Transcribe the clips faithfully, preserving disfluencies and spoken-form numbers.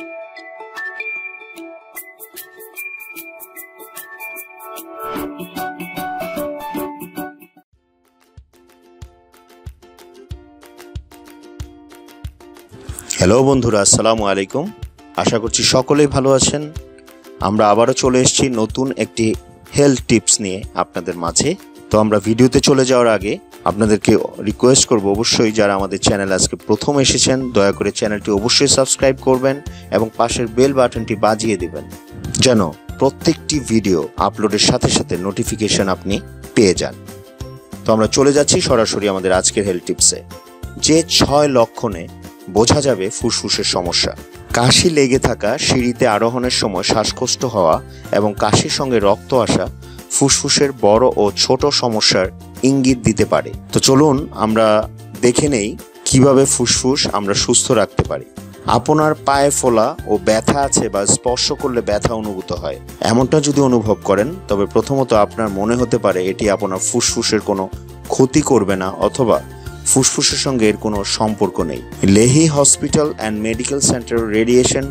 Hello बंधुरा अस्सलामु आलैकुम आशा करছি সকলেই ভালো আছেন। আমরা আবারো চলে এসেছি নতুন একটি হেলথ টিপস নিয়ে আপনাদের মাঝে। তো আমরা ভিডিওতে চলে যাওয়ার আগে আপনাদেরকে রিকোয়েস্ট করব, অবশ্যই যারা আমাদের চ্যানেল আজকে প্রথম এসেছেন দয়া করে চ্যানেলটি অবশ্যই সাবস্ক্রাইব করবেন এবং পাশের বেল বাটনটি বাজিয়ে দিবেন যেন প্রত্যেকটি ভিডিও আপলোডের সাথে সাথে নোটিফিকেশন আপনি পেয়ে যান। তো আমরা চলে যাচ্ছি সরাসরি আমাদের আজকের হেলথ টিপসে। যে ছয় লক্ষণে বোঝা যাবে ফুসফুসের সমস্যা: কাশি লেগে থাকা, সিঁড়িতে আরোহণের সময় শ্বাসকষ্ট হওয়া এবং কাশির সঙ্গে রক্ত আসা ফুসফুসের বড় ও ছোট সমস্যার ইঙ্গিত দিতে পারে। তো চলুন আমরা দেখে নেই কিভাবে ফুসফুস আমরা সুস্থ রাখতে পারি। আপনার পায়ে ফোলা ও ব্যথা আছে বা স্পর্শ করলে ব্যথা অনুভূত হয় এমনটা যদি অনুভব করেন, তবে প্রথমত আপনার মনে হতে পারে এটি আপনার ফুসফুসের কোনো ক্ষতি করবে না অথবা ফুসফুসের সঙ্গে এর কোনো সম্পর্ক নেই। Lehigh hospital and medical center radiation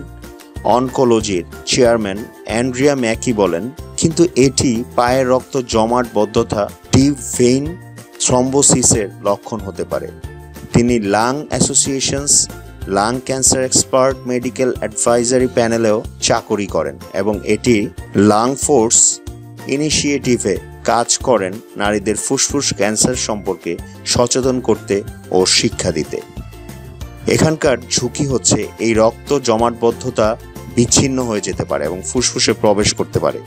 অনকোলজির চেয়ারম্যান অ্যান্ড্রিয়া ম্যাকি বলেন, কিন্তু এটি পায়ের রক্ত জমাট বদ্ধতা, ডিপ ভেইন থ্রম্বোসিসের লক্ষণ হতে পারে। তিনি lung associations lung cancer expert medical advisory প্যানেলেও চাকরি করেন এবং এটি লাং ফোর্স ইনিশিয়েটিভে কাজ করেন নারীদের ফুসফুস ক্যান্সার সম্পর্কে সচেতন করতে ও শিক্ষা দিতে। এখানকার ঝুঁকি হচ্ছে এই রক্ত জমাটবদ্ধতা বিচ্ছিন্ন হয়ে যেতে পারে এবং ফুসফুসে প্রবেশ করতে পারে।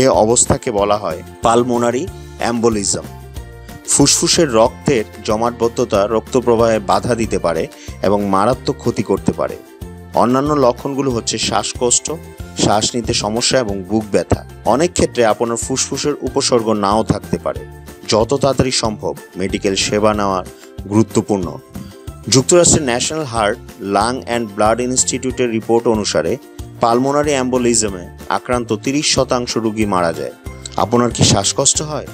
এ অবস্থাকে বলা হয় পালমোনারি অ্যাম্বোলিজম। ফুসফুসের রক্তের জমাটবদ্ধতা রক্তপ্রবাহে বাধা দিতে পারে এবং মারাত্মক ক্ষতি করতে পারে। অন্যান্য লক্ষণগুলো হচ্ছে শ্বাসকষ্ট, শ্বাস নিতে সমস্যা এবং বুক ব্যথা। অনেক ক্ষেত্রে আপনার ফুসফুসের উপসর্গ নাও থাকতে পারে। যত তাড়াতাড়ি সম্ভব মেডিকেল সেবা নেওয়া গুরুত্বপূর্ণ। যুক্তরাষ্ট্রের national heart, lung and blood ইনস্টিটিউটের রিপোর্ট অনুসারে পালমোনারি অ্যাম্বোলিজমে আক্রান্ত তিরিশ শতাংশ রোগী মারা যায়। আপনার কি শ্বাসকষ্ট হয়?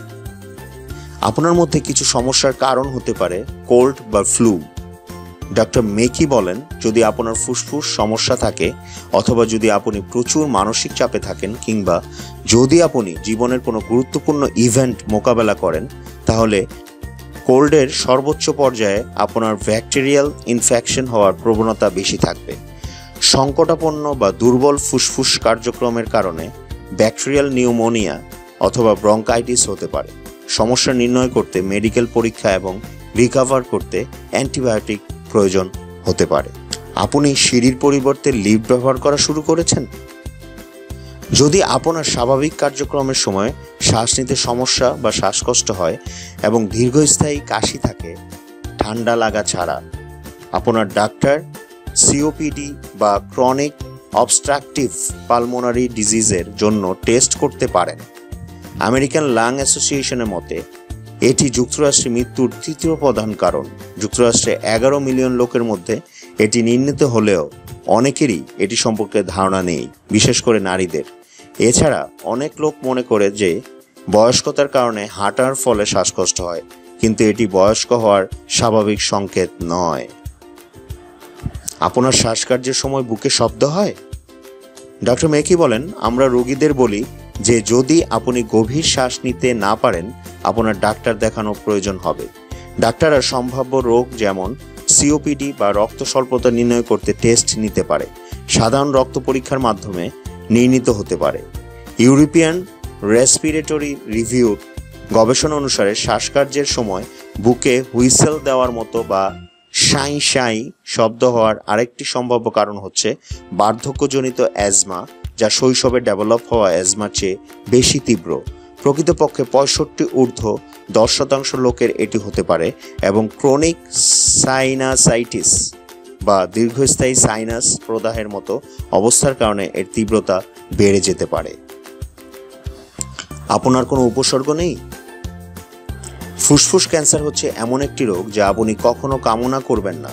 আপনার মধ্যে কিছু সমস্যার কারণ হতে পারে কোল্ড বা ফ্লু। ডক্টর মেকি বলেন, যদি আপনার ফুসফুস সমস্যা থাকে অথবা যদি আপনি প্রচুর মানসিক চাপে থাকেন কিংবা যদি আপনি জীবনের কোনো গুরুত্বপূর্ণ ইভেন্ট মোকাবেলা করেন, তাহলে কোল্ডের সর্বোচ্চ পর্যায়ে আপনার ব্যাকটেরিয়াল ইনফেকশন হওয়ার প্রবণতা বেশি থাকবে। সংকটাপন্ন বা দুর্বল ফুসফুস কার্যক্রমের কারণে ব্যাকটেরিয়াল নিউমোনিয়া অথবা ব্রঙ্কাইটিস হতে পারে। সমস্যা নির্ণয় করতে মেডিকেল পরীক্ষা এবং রিকভার করতে অ্যান্টিবায়োটিক প্রয়োজন হতে পারে। আপনি সিঁড়ির পরিবর্তে লিফট ব্যবহার করা শুরু করেছেন? যদি আপনার স্বাভাবিক কার্যক্রমের সময় শ্বাস নিতে সমস্যা বা শ্বাসকষ্ট হয় এবং দীর্ঘস্থায়ী কাশি থাকে ঠান্ডা লাগা ছাড়া, আপনার ডাক্তার সিওপিডি বা ক্রনিক অবস্ট্রাকটিভ পালমোনারি ডিজিজের জন্য টেস্ট করতে পারেন। আমেরিকান লাং অ্যাসোসিয়েশনের মতে এটি যুক্তরাষ্ট্রে মৃত্যুর তৃতীয় প্রধান কারণ। যুক্তরাষ্ট্রে এগারো মিলিয়ন লোকের মধ্যে এটি নির্ণীত হলেও অনেকেরই এটি সম্পর্কে ধারণা নেই, বিশেষ করে নারীদের। এছাড়া অনেক লোক মনে করে যে বয়স্কতার কারণে হাঁটার ফলে শ্বাসকষ্ট হয়, কিন্তু এটি বয়স্ক হওয়ার স্বাভাবিক সংকেত নয়। আপনার শ্বাসকার্যের সময় বুকে শব্দ হয়? ডক্টর মেকি বলেন, আমরা রোগীদের বলি যে যদি আপনি গভীর শ্বাস নিতে না পারেন, আপনার ডাক্তার দেখানো প্রয়োজন হবে। ডাক্তাররা সম্ভাব্য রোগ যেমন সিওপিডি বা রক্ত স্বল্পতা নির্ণয় করতে টেস্ট নিতে পারে, সাধারণ রক্ত পরীক্ষার মাধ্যমে নির্ণীত হতে পারে। ইউরোপিয়ান রেসপিরেটরি রিভিউর গবেষণা অনুসারে শ্বাসকার্যের সময় বুকে হুইসেল দেওয়ার মতো বা সাই সাই শব্দ হওয়ার আরেকটি সম্ভাব্য কারণ হচ্ছে বার্ধক্যজনিত অ্যাজমা, যা শৈশবে ডেভেলপ হওয়া অ্যাজমার চেয়ে বেশি তীব্র। প্রকৃতপক্ষে পঁয়ষট্টি ঊর্ধ্ব দশ শতাংশ লোকের এটি হতে পারে এবং ক্রনিক সাইনাসাইটিস বা দীর্ঘস্থায়ী সাইনাস প্রদাহের মতো অবস্থার কারণে এর তীব্রতা বেড়ে যেতে পারে। আপনার কোনো উপসর্গ নেই? ফুসফুস ক্যান্সার হচ্ছে এমন একটি রোগ যা আপনি কখনো কামনা করবেন না,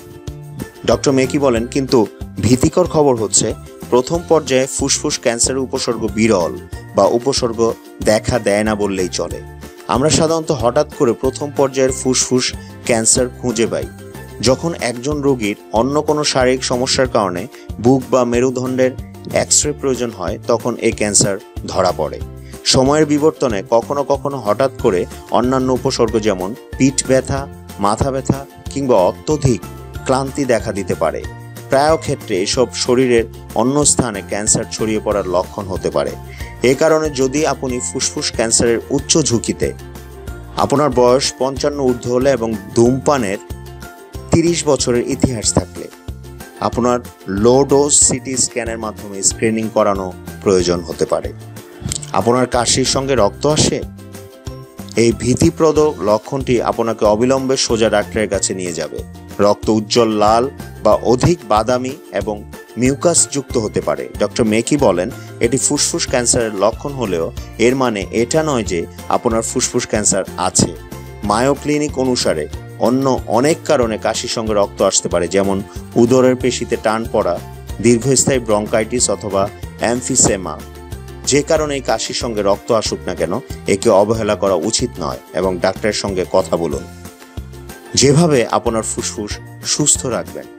ডক্টর মেকি বলেন, কিন্তু ভীতিকর খবর হচ্ছে প্রথম পর্যায়ে ফুসফুস ক্যান্সারের উপসর্গ বিরল বা উপসর্গ দেখা দেয় না বললেই চলে। আমরা সাধারণত হঠাৎ করে প্রথম পর্যায়ের ফুসফুস ক্যান্সার খুঁজে পাই, जखन एकजन रोगीर अन्य कोनो शारीरिक समस्यार कारणे बुक बा मेरुदंडेर एक्सरे प्रयोजन हय तखन ए कैंसार धरा पड़े। समयेर बिवर्तने कखनो कखनो हठात् करे अन्यान्य उपसर्ग जेमन पीठ व्यथा, माथा व्यथा किंबा अत्यधिक क्लांति देखा दिते पारे। प्राय क्षेत्रे एसब शरीरेर अन्य स्थाने कैंसार छड़िये पड़ार लक्षण होते पारे। ए कारणे यदि आपनि फुसफुस कैंसारेर उच्च झुंकिते आपनार बयस पंचान्न ঊর্ধ্ব होले एबं धूमपानेर तीस बछरेर इतिहास थाकले आपनार लो डोज सीटी स्कैनेर माध्यमे स्क्रिनिंग करानो प्रयोजन होते पारे। आपनार काशिर संगे रक्त आसे एई भीतिप्रद लक्षणटी आपनाके अविलम्बे सोजा डाक्तारेर काछे निये जाबे। रक्त उज्जवल लाल बा अधिक बादामी एबं मिउकास युक्त होते पारे। डॉक्टर मेकी बोलेन एटी फुसफुस कैंसारेर लक्षण होलेओ एर माने एटा नय जे आपनार फुसफुस कैंसार आछे। मायो क्लिनिक अनुसारे अन्य अनेक कारणे काशिर संगे रक्त आसते पारे, जेमन उदरेर पेशीते टान पड़ा, दीर्घस्थायी ब्रोंकाइटिस अथवा एम्फिसेमा। जे कारणे काशिर संगे रक्त आसुक ना केन एके अवहेला करा उचित नय एबं डाक्तारेर संगे कथा बोलुन जेभावे आपनार फुसफुस सुस्थ राखबेन।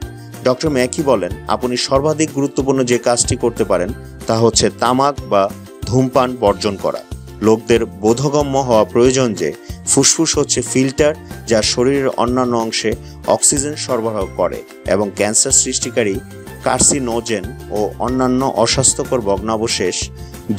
डॉक्टर मैकी बोलें आपनी सर्वाधिक गुरुत्वपूर्ण जे काजटी करते पारेन ता होच्छे तामाक बा धूमपान बर्जन करा। लोकदेर बोधगम्य हवा प्रयोजन जे फुसफुस होच्छे फिल्टार जा शरीरेर अन्यान्य अंशे अक्सिजेन सरबराह करे एबं कैंसार सृष्टिकारी कार्सिनोजेन ओ अन्यान्य अस्वास्थ्यकर भग्नावशेष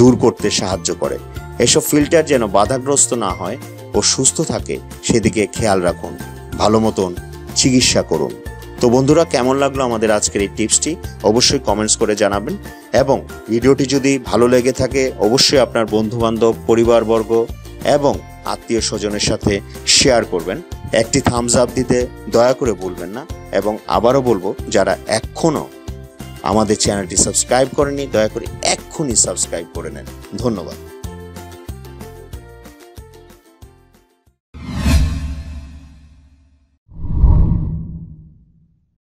दूर करते साहाय्य करे। एसब फिल्टार जेन बाधाग्रस्त ना हय ओ सुस्थ थाके सेदिके खेयाल राखुन, भालो मतन चिकित्सा करुन। तो बंधुरा केमन लागलो आमादेर आजकेर एई टिप्सटी अवश्यई कमेंट्स करे जानाबेन एबं भिडियोटी जदि भालो लेगे थाके अवश्यई आपनार बंधुबान्धव, परिवारबर्ग एबं आत्मीय स्वजनेर साथे शेयर करबेन। एकटी थाम्स आप दिते दया करे भुलबेन ना एबं आबारो बोलबो जारा एखोनो आमादेर चैनलटी सबस्क्राइब करेननि दया करे एखुनी सबस्क्राइब करे नेन। धन्यवाद।